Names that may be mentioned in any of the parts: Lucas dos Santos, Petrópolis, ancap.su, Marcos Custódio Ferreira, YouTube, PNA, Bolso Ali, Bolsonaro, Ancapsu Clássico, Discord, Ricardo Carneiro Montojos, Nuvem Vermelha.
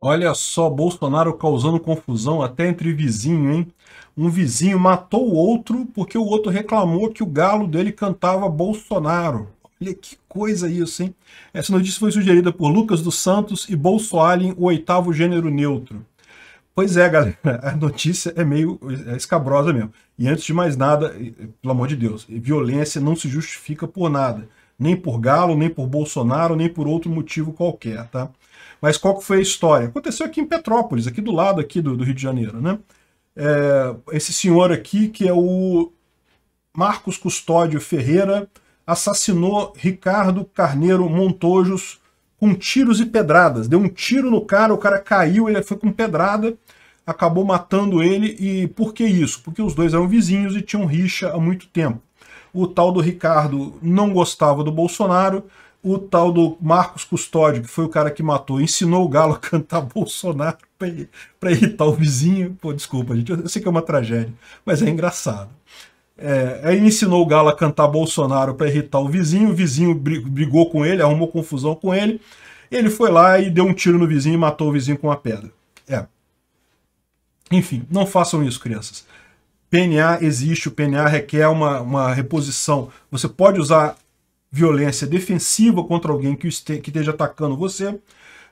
Olha só, Bolsonaro causando confusão até entre vizinho, hein? Um vizinho matou o outro porque o outro reclamou que o galo dele cantava Bolsonaro. Olha que coisa isso, hein? Essa notícia foi sugerida por Lucas dos Santos e Bolso Ali, o oitavo gênero neutro. Pois é, galera, a notícia é meio escabrosa mesmo. E antes de mais nada, pelo amor de Deus, violência não se justifica por nada. Nem por galo, nem por Bolsonaro, nem por outro motivo qualquer, tá? Mas qual que foi a história? Aconteceu aqui em Petrópolis, aqui do lado aqui do Rio de Janeiro, né? Esse senhor aqui, que é o Marcos Custódio Ferreira, assassinou Ricardo Carneiro Montojos com tiros e pedradas. Deu um tiro no cara, o cara caiu, ele foi com pedrada, acabou matando ele. E por que isso? Porque os dois eram vizinhos e tinham rixa há muito tempo. O tal do Ricardo não gostava do Bolsonaro, o tal do Marcos Custódio, que foi o cara que matou, ensinou o galo a cantar Bolsonaro para irritar o vizinho. Pô, desculpa, gente, eu sei que é uma tragédia, mas é engraçado. Aí ensinou o galo a cantar Bolsonaro para irritar o vizinho brigou com ele, arrumou confusão com ele, ele foi lá e deu um tiro no vizinho e matou o vizinho com uma pedra. Enfim, não façam isso, crianças. PNA existe, o PNA requer uma reposição. Você pode usar violência defensiva contra alguém que esteja atacando você.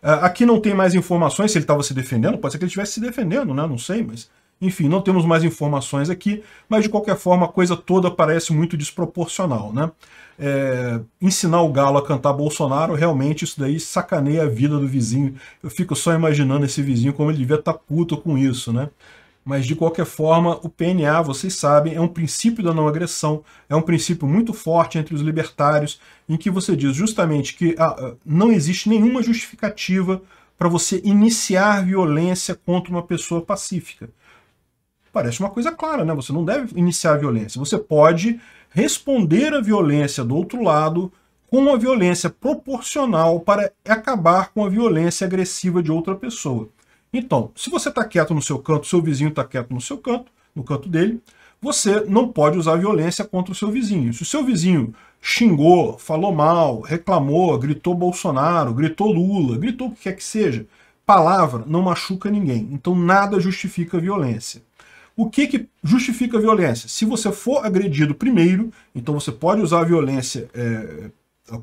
Aqui não tem mais informações se ele estava se defendendo, pode ser que ele estivesse se defendendo, né? Não sei, mas... Enfim, não temos mais informações aqui, mas de qualquer forma a coisa toda parece muito desproporcional, né? Ensinar o galo a cantar Bolsonaro, realmente isso daí sacaneia a vida do vizinho. Eu fico só imaginando esse vizinho como ele devia estar puto com isso, né? Mas de qualquer forma, o PNA, vocês sabem, é um princípio da não agressão, é um princípio muito forte entre os libertários, em que você diz justamente que não existe nenhuma justificativa para você iniciar violência contra uma pessoa pacífica. Parece uma coisa clara, né? Você não deve iniciar a violência. Você pode responder à violência do outro lado com a violência proporcional para acabar com a violência agressiva de outra pessoa. Então, se você está quieto no seu canto, seu vizinho está quieto no seu canto, no canto dele, você não pode usar violência contra o seu vizinho. Se o seu vizinho xingou, falou mal, reclamou, gritou Bolsonaro, gritou Lula, gritou o que quer que seja, palavra não machuca ninguém. Então, nada justifica a violência. O que que justifica a violência? Se você for agredido primeiro, então você pode usar a violência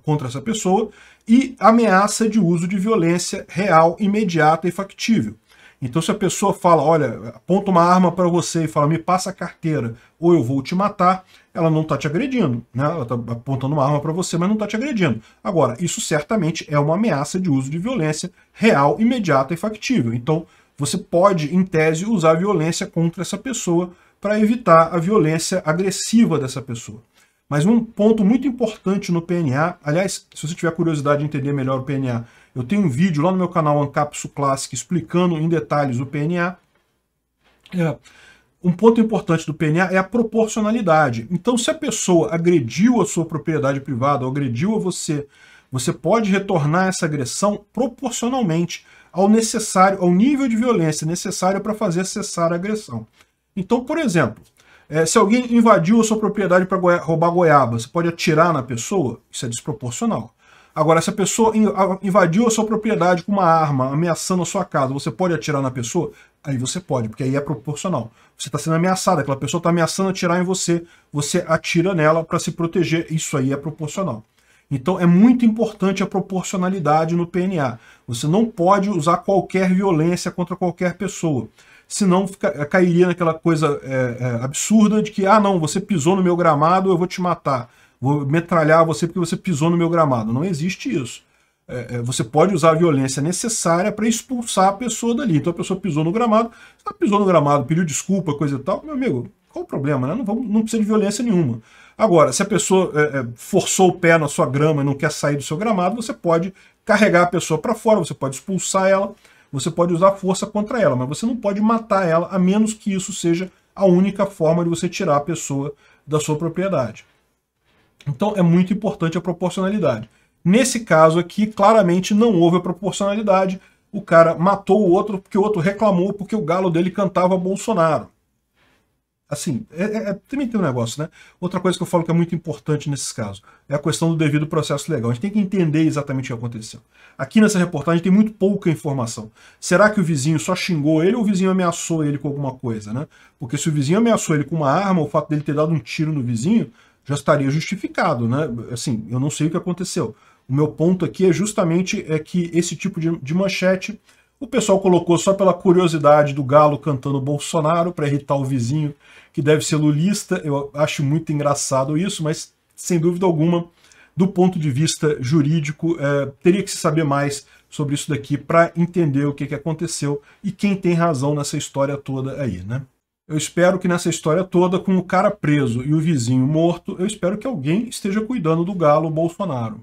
contra essa pessoa, e ameaça de uso de violência real, imediata e factível. Então se a pessoa fala, olha, aponta uma arma para você e fala, me passa a carteira ou eu vou te matar, ela não está te agredindo, né? Ela está apontando uma arma para você, mas não está te agredindo. Agora, isso certamente é uma ameaça de uso de violência real, imediata e factível. Então, você pode, em tese, usar violência contra essa pessoa para evitar a violência agressiva dessa pessoa. Mas um ponto muito importante no PNA, aliás, se você tiver curiosidade de entender melhor o PNA, eu tenho um vídeo lá no meu canal Ancapsu Clássico explicando em detalhes o PNA. Um ponto importante do PNA é a proporcionalidade. Então, se a pessoa agrediu a sua propriedade privada, ou agrediu a você, você pode retornar essa agressão proporcionalmente ao necessário, ao nível de violência necessário para fazer cessar a agressão. Então, por exemplo, se alguém invadiu a sua propriedade para roubar goiaba, você pode atirar na pessoa? Isso é desproporcional. Agora, se a pessoa invadiu a sua propriedade com uma arma, ameaçando a sua casa, você pode atirar na pessoa? Aí você pode, porque aí é proporcional. Você está sendo ameaçado, aquela pessoa está ameaçando atirar em você, você atira nela para se proteger, isso aí é proporcional. Então é muito importante a proporcionalidade no PNA. Você não pode usar qualquer violência contra qualquer pessoa. Senão cairia naquela coisa absurda de que, ah não, você pisou no meu gramado, eu vou te matar. Vou metralhar você porque você pisou no meu gramado. Não existe isso. Você pode usar a violência necessária para expulsar a pessoa dali. Então a pessoa pisou no gramado, ela pisou no gramado, pediu desculpa, coisa e tal. Meu amigo, qual o problema, né? Não precisa de violência nenhuma. Agora, se a pessoa forçou o pé na sua grama e não quer sair do seu gramado, você pode carregar a pessoa para fora, você pode expulsar ela, você pode usar força contra ela, mas você não pode matar ela, a menos que isso seja a única forma de você tirar a pessoa da sua propriedade. Então é muito importante a proporcionalidade. Nesse caso aqui, claramente não houve a proporcionalidade. O cara matou o outro porque o outro reclamou porque o galo dele cantava Bolsonaro. Assim, também tem um negócio, né? Outra coisa que eu falo que é muito importante nesses casos é a questão do devido processo legal. A gente tem que entender exatamente o que aconteceu. Aqui nessa reportagem tem muito pouca informação. Será que o vizinho só xingou ele ou o vizinho ameaçou ele com alguma coisa, né? Porque se o vizinho ameaçou ele com uma arma, o fato dele ter dado um tiro no vizinho já estaria justificado, né? Assim, eu não sei o que aconteceu. O meu ponto aqui é justamente que esse tipo de manchete o pessoal colocou só pela curiosidade do galo cantando Bolsonaro para irritar o vizinho, que deve ser lulista. Eu acho muito engraçado isso, mas, sem dúvida alguma, do ponto de vista jurídico, teria que se saber mais sobre isso daqui para entender o que aconteceu e quem tem razão nessa história toda aí, né? Eu espero que nessa história toda, com o cara preso e o vizinho morto, eu espero que alguém esteja cuidando do galo Bolsonaro.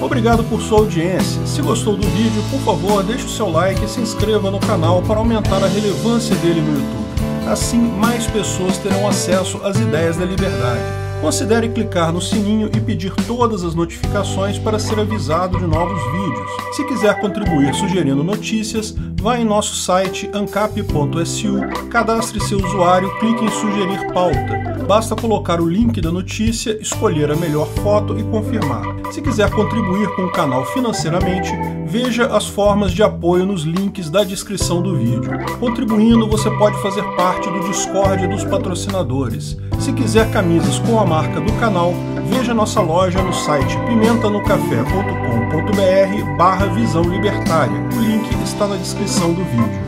Obrigado por sua audiência. Se gostou do vídeo, por favor, deixe o seu like e se inscreva no canal para aumentar a relevância dele no YouTube. Assim, mais pessoas terão acesso às ideias da liberdade. Considere clicar no sininho e pedir todas as notificações para ser avisado de novos vídeos. Se quiser contribuir sugerindo notícias, vá em nosso site ancap.su, cadastre seu usuário, clique em sugerir pauta. Basta colocar o link da notícia, escolher a melhor foto e confirmar. Se quiser contribuir com o canal financeiramente, veja as formas de apoio nos links da descrição do vídeo. Contribuindo, você pode fazer parte do Discord dos patrocinadores. Se quiser camisas com a marca do canal, veja nossa loja no site pimentanocafe.com.br/visão libertária. O link está na descrição do vídeo.